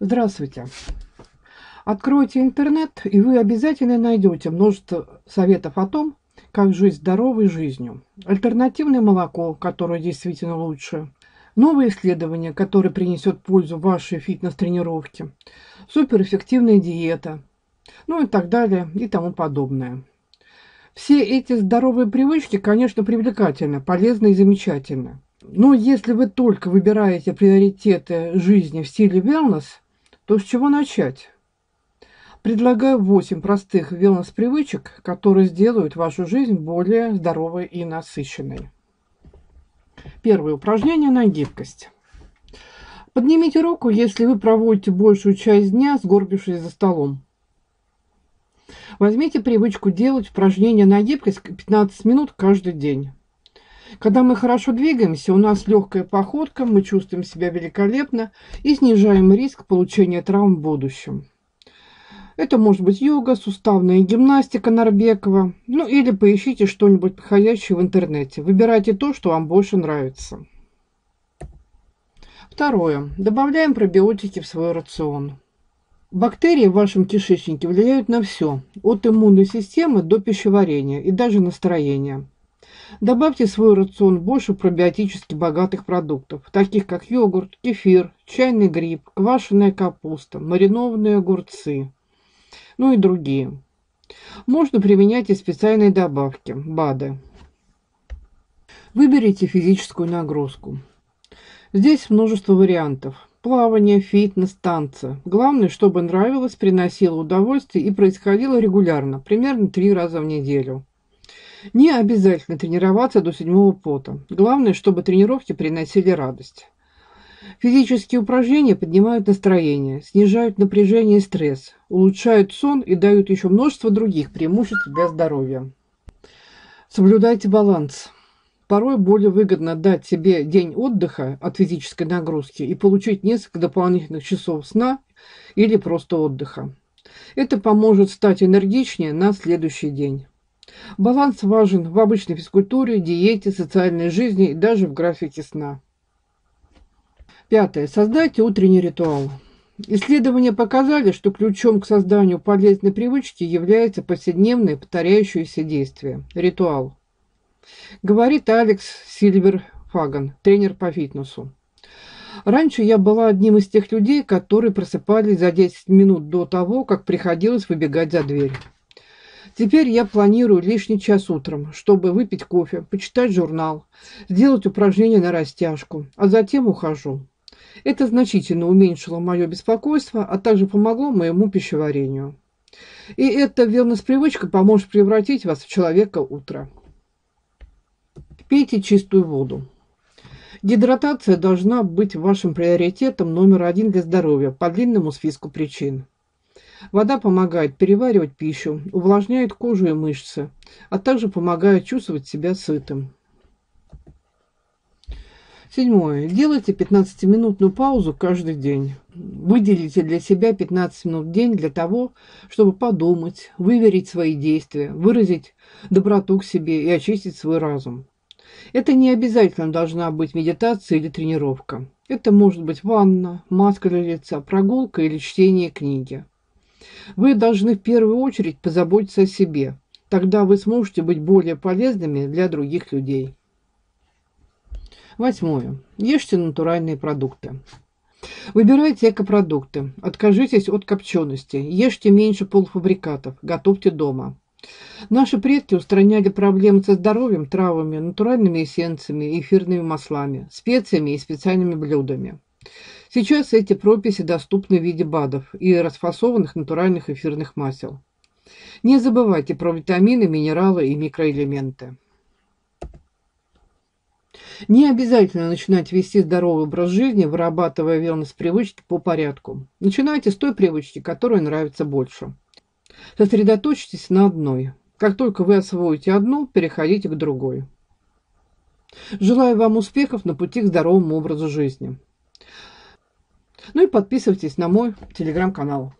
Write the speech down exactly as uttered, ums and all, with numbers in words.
Здравствуйте. Откройте интернет, и вы обязательно найдете множество советов о том, как жить здоровой жизнью. Альтернативное молоко, которое действительно лучше. Новые исследования, которые принесет пользу вашей фитнес-тренировке. Суперэффективная диета. Ну и так далее, и тому подобное. Все эти здоровые привычки, конечно, привлекательны, полезны и замечательны. Но если вы только выбираете приоритеты жизни в стиле wellness, то с чего начать? Предлагаю восемь простых wellness-привычек, которые сделают вашу жизнь более здоровой и насыщенной. Первое упражнение на гибкость. Поднимите руку, если вы проводите большую часть дня, сгорбившись за столом. Возьмите привычку делать упражнения на гибкость пятнадцать минут каждый день. Когда мы хорошо двигаемся, у нас легкая походка, мы чувствуем себя великолепно и снижаем риск получения травм в будущем. Это может быть йога, суставная гимнастика Норбекова, ну или поищите что-нибудь подходящее в интернете. Выбирайте то, что вам больше нравится. Второе. Добавляем пробиотики в свой рацион. Бактерии в вашем кишечнике влияют на все, от иммунной системы до пищеварения и даже настроения. Добавьте в свой рацион больше пробиотически богатых продуктов, таких как йогурт, кефир, чайный гриб, квашеная капуста, маринованные огурцы, ну и другие. Можно применять и специальные добавки, БАДы. Выберите физическую нагрузку. Здесь множество вариантов. Плавание, фитнес, танцы. Главное, чтобы нравилось, приносило удовольствие и происходило регулярно, примерно три раза в неделю. Не обязательно тренироваться до седьмого пота. Главное, чтобы тренировки приносили радость. Физические упражнения поднимают настроение, снижают напряжение и стресс, улучшают сон и дают еще множество других преимуществ для здоровья. Соблюдайте баланс. Порой более выгодно дать себе день отдыха от физической нагрузки и получить несколько дополнительных часов сна или просто отдыха. Это поможет стать энергичнее на следующий день. Баланс важен в обычной физкультуре, диете, социальной жизни и даже в графике сна. Пятое. Создайте утренний ритуал. Исследования показали, что ключом к созданию полезной привычки является повседневное повторяющееся действие – ритуал. Говорит Алекс Сильвер Фаган, тренер по фитнесу. Раньше я была одним из тех людей, которые просыпались за десять минут до того, как приходилось выбегать за дверь. Теперь я планирую лишний час утром, чтобы выпить кофе, почитать журнал, сделать упражнения на растяжку, а затем ухожу. Это значительно уменьшило мое беспокойство, а также помогло моему пищеварению. И эта wellness-привычка поможет превратить вас в человека утра. Пейте чистую воду. Гидратация должна быть вашим приоритетом номер один для здоровья по длинному списку причин. Вода помогает переваривать пищу, увлажняет кожу и мышцы, а также помогает чувствовать себя сытым. Седьмое. Делайте пятнадцатиминутную паузу каждый день. Выделите для себя пятнадцать минут в день для того, чтобы подумать, выверить свои действия, выразить доброту к себе и очистить свой разум. Это не обязательно должна быть медитация или тренировка. Это может быть ванна, маска для лица, прогулка или чтение книги. Вы должны в первую очередь позаботиться о себе. Тогда вы сможете быть более полезными для других людей. Восьмое. Ешьте натуральные продукты. Выбирайте экопродукты. Откажитесь от копчености. Ешьте меньше полуфабрикатов. Готовьте дома. Наши предки устраняли проблемы со здоровьем травами, натуральными эссенциями, эфирными маслами, специями и специальными блюдами. Сейчас эти прописи доступны в виде БАДов и расфасованных натуральных эфирных масел. Не забывайте про витамины, минералы и микроэлементы. Не обязательно начинать вести здоровый образ жизни, вырабатывая wellness-привычки по порядку. Начинайте с той привычки, которая нравится больше. Сосредоточьтесь на одной. Как только вы освоите одну, переходите к другой. Желаю вам успехов на пути к здоровому образу жизни. Ну и подписывайтесь на мой телеграм-канал.